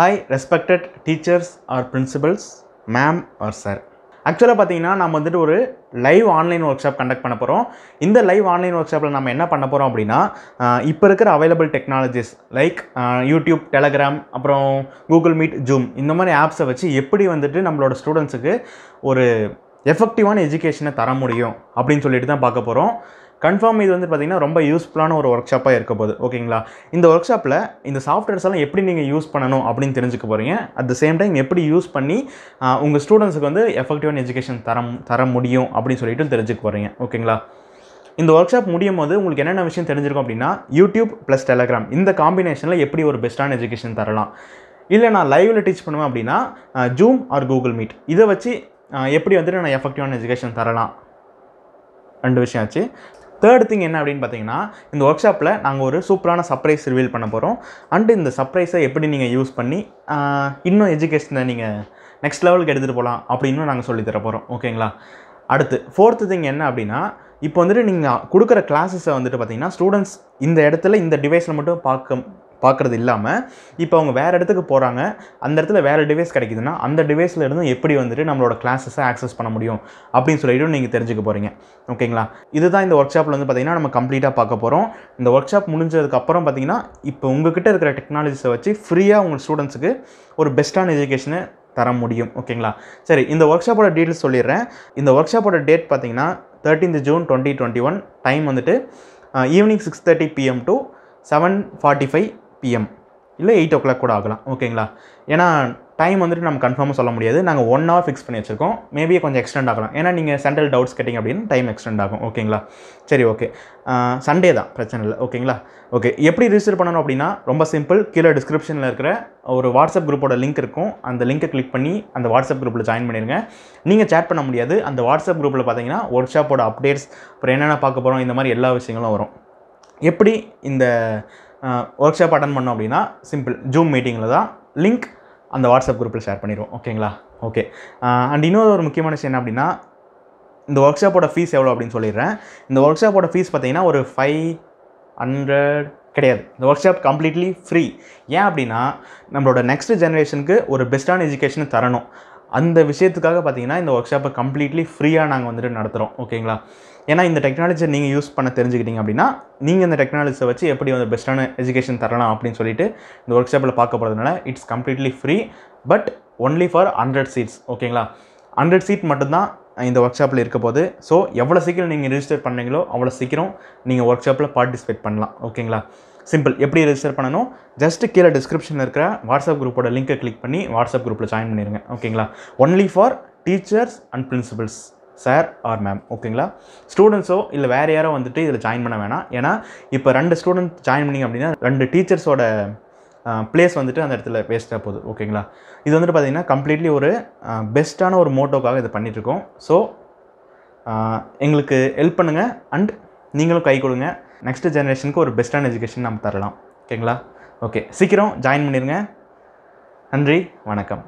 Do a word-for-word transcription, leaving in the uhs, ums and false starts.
Hi respected teachers or principals, ma'am or sir. ஆக்சுவலாக பார்த்தீங்கன்னா நம்ம வந்துட்டு ஒரு live online workshop conduct பண்ண போகிறோம். இந்த லைவ் ஆன்லைன் ஒர்க் ஷாப்பில் நம்ம என்ன பண்ண போகிறோம் அப்படின்னா, இப்போ இருக்கிற available technologies like YouTube, Telegram, அப்புறம் கூகுள் மீட், ஜூம், இந்த மாதிரி ஆப்ஸை வச்சு எப்படி வந்துட்டு நம்மளோட ஸ்டூடெண்ட்ஸுக்கு ஒரு எஃபெக்டிவான எஜுகேஷனை தர முடியும் அப்படின்னு சொல்லிட்டு தான் பார்க்க போகிறோம். கன்ஃபார்ம் இது வந்து பார்த்திங்கன்னா ரொம்ப யூஸ்ஃபுல்லான ஒரு ஒர்க் ஷாப்பாக இருக்க போகுது. ஓகேங்களா, இந்த ஒர்க் ஷாப்பில் இந்த சாஃப்ட்வேர்ஸ் எல்லாம் எப்படி நீங்கள் யூஸ் பண்ணணும் அப்படின்னு தெரிஞ்சுக்க போகிறீங்க. அட் த சேம் டைம் எப்படி யூஸ் பண்ணி உங்கள் ஸ்டூடெண்ட்ஸுக்கு வந்து எஃபெக்டிவான எஜுகேஷன் தர தர முடியும் அப்படின்னு சொல்லிட்டு தெரிஞ்சுக்க போகிறீங்க. ஓகேங்களா, இந்த ஒர்க் ஷாப் முடியும் போது உங்களுக்கு என்னென்ன விஷயம் தெரிஞ்சிருக்கும் அப்படின்னா, யூடியூப் ப்ளஸ் டெலகிராம் இந்த காம்பினேஷனில் எப்படி ஒரு பெஸ்ட்டான எஜுகேஷன் தரலாம், இல்லை நான் லைவில் டீச் பண்ணுவேன் அப்படின்னா ஜூம் ஆர் கூகுள் மீட் இதை வச்சு எப்படி வந்துட்டு நான் எஃபெக்டிவான எஜுகேஷன் தரலாம், ரெண்டு விஷயம் ஆச்சு. தேர்ட் திங் என்ன அப்படின்னு பார்த்தீங்கன்னா, இந்த ஒர்க் ஷாப்பில் நாங்கள் ஒரு சூப்பரான சர்ப்ரைஸ் ரிவீல் பண்ண போகிறோம். அண்டு இந்த சர்ப்ரைஸை எப்படி நீங்கள் யூஸ் பண்ணி இன்னும் எஜுகேஷனை நீங்கள் நெக்ஸ்ட் லெவலுக்கு எடுத்துகிட்டு போகலாம் அப்படின்னு நாங்கள் சொல்லித்தர போகிறோம். ஓகேங்களா, அடுத்து ஃபோர்த்து திங் என்ன அப்படின்னா, இப்போ வந்துட்டு நீங்கள் கொடுக்குற கிளாஸஸை வந்துட்டு பார்த்தீங்கன்னா ஸ்டூடெண்ட்ஸ் இந்த இடத்துல இந்த டிவைஸில் மட்டும் பார்க்க பார்க்குறது இல்லாமல் இப்போ அவங்க வேறு இடத்துக்கு போகிறாங்க, அந்த இடத்துல வேறு டிவைஸ் கிடைக்குதுன்னா அந்த டிவைஸில் இருந்து எப்படி வந்துட்டு நம்மளோட கிளாஸஸை ஆக்சஸ் பண்ண முடியும் அப்படின்னு சொல்லிட்டு நீங்கள் தெரிஞ்சுக்க போகிறீங்க. ஓகேங்களா, இதுதான் இந்த ஒர்க் ஷாப்பில் வந்து பார்த்திங்கன்னா நம்ம கம்ப்ளீட்டாக பார்க்க போகிறோம். இந்த ஒர்க் ஷாப் முடிஞ்சதுக்கப்புறம் பார்த்திங்கன்னா இப்போ உங்கள்கிட்ட இருக்கிற டெக்னாலஜிஸை வச்சு ஃப்ரீயாக உங்கள் ஸ்டூடெண்ட்ஸுக்கு ஒரு பெஸ்ட்டான எஜுகேஷனை தர முடியும். ஓகேங்களா, சரி இந்த ஒர்க் ஷாப்போட டீட்டெயில்ஸ் சொல்லிடுறேன். இந்த ஒர்க் ஷாப்போட டேட் பார்த்திங்கன்னா thirteenth June twenty twenty one, time வந்துட்டு evening six thirty PM to seven forty five PM இல்லை எயிட் ஓ கிளாக் கூட ஆகலாம். ஓகேங்களா, ஏன்னா டைம் வந்துட்டு நம்ம கன்ஃபார்மாக சொல்ல முடியாது. நாங்கள் ஒன் ஹவர் ஃபிக்ஸ் பண்ணி வச்சுருக்கோம், மேபி கொஞ்சம் எக்ஸ்டெண்ட் ஆகலாம். ஏன்னா நீங்கள் சென்ட்ரல் டவுட்ஸ் கேட்டிங்க அப்படின்னு டைம் எக்ஸ்டெண்ட் ஆகும். ஓகேங்களா, சரி, ஓகே, சண்டே தான், பிரச்சனை இல்லை. ஓகேங்களா, ஓகே, எப்படி ரிஜிஸ்டர் பண்ணணும் அப்படின்னா ரொம்ப சிம்பிள். கீழே டிஸ்கிரிப்ஷனில் இருக்கிற ஒரு வாட்ஸ்அப் குரூப்போட லிங்க் இருக்கும், அந்த லிங்க்கை கிளிக் பண்ணி அந்த வாட்ஸ்அப் குரூப்பில் ஜாயின் பண்ணிடுங்க. நீங்கள் சேட் பண்ண முடியாது. அந்த வாட்ஸ்அப் குரூப்பில் பார்த்தீங்கன்னா ஒர்க் ஷாப்போட அப்டேட்ஸ், அப்புறம் என்னென்ன பார்க்க போகிறோம், இந்த மாதிரி எல்லா விஷயங்களும் வரும். எப்படி இந்த ஒர்க் ஷாப் அட்டன் பண்ணோம் அப்படின்னா சிம்பிள், ஜூம் மீட்டிங்கில் தான் லிங்க் அந்த வாட்ஸ்அப் குரூப்பில் ஷேர் பண்ணிடுவோம். ஓகேங்களா, ஓகே, அண்ட் இன்னொரு ஒரு முக்கியமான விஷயம் என்ன அப்படின்னா, இந்த ஒர்க் ஷாப்போட ஃபீஸ் எவ்வளோ அப்படின்னு சொல்லிடுறேன். இந்த ஒர்க் ஷாப்போட ஃபீஸ் பார்த்திங்கன்னா ஒரு ஃபைவ் ஹண்ட்ரட் கிடையாது. இந்த ஒர்க் ஷாப் கம்ப்ளீட்லி ஃப்ரீ. ஏன் அப்படின்னா நம்மளோட நெக்ஸ்ட் ஜென்ரேஷனுக்கு ஒரு பெஸ்ட்டான எஜுகேஷனை தரணும். அந்த விஷயத்துக்காக பார்த்திங்கன்னா இந்த ஒர்க் ஷாப்பை கம்ப்ளீட்லி ஃப்ரீயாக நாங்கள் வந்துட்டு நடத்துகிறோம். ஓகேங்களா, ஏன்னா இந்த டெக்னாலஜியை நீங்கள் யூஸ் பண்ண தெரிஞ்சுக்கிட்டிங்க அப்படின்னா நீங்கள் இந்த டெக்னாலஜியை வச்சு எப்படி வந்து பெஸ்ட்டான எஜுகேஷன் தரலாம் அப்படின்னு சொல்லிட்டு இந்த ஒர்க் ஷாப்பில் பார்க்க போகிறதுனால it's completely free, but only for hundred seats. ஓகேங்களா, ஹண்ட்ரட் சீட் மட்டும்தான் இந்த ஒர்க் ஷாப்பில் இருக்க போது. ஸோ எவ்வளோ சீக்கிரம் நீங்கள் ரிஜிஸ்டர் பண்ணீங்களோ அவ்வளோ சீக்கிரம் நீங்கள் ஒர்க் ஷாப்பில் பார்ட்டிசிபேட் பண்ணலாம். ஓகேங்களா, சிம்பிள். எப்படி ரெஜிஸ்டர் பண்ணணும், ஜஸ்ட்டு கீழே டிஸ்கிரிப்ஷனில் இருக்கிற வாட்ஸ்அப் குரூப்போட லிங்க்கை கிளிக் பண்ணி வாட்ஸ்அப் குரூப்பில் ஜாயின் பண்ணிடுங்க. ஓகேங்களா, only for teachers and principals, sir or ma'am. ஓகேங்களா, ஸ்டூடெண்ட்ஸோ இல்லை வேறு யாரோ வந்துட்டு இதில் ஜாயின் பண்ண வேணாம். ஏன்னா இப்போ ரெண்டு ஸ்டூடெண்ட் ஜாயின் பண்ணிங்க அப்படின்னா ரெண்டு டீச்சர்ஸோட பிளேஸ் வந்துட்டு அந்த இடத்துல வேஸ்ட்டாக போகுது. ஓகேங்களா, இது வந்துட்டு பார்த்திங்கன்னா கம்ப்ளீட்லி ஒரு பெஸ்ட்டான ஒரு மோட்டோக்காக இதை பண்ணிகிட்ருக்கோம். ஸோ எங்களுக்கு ஹெல்ப் பண்ணுங்கள் அண்ட் நீங்களும் கை கொடுங்க. நெக்ஸ்ட் ஜென்ரேஷனுக்கு ஒரு பெஸ்ட்டான எஜுகேஷன் நம்ம தரலாம். ஓகேங்களா, ஓகே, சீக்கிரம் ஜாயின் பண்ணிடுங்க. நன்றி, வணக்கம்.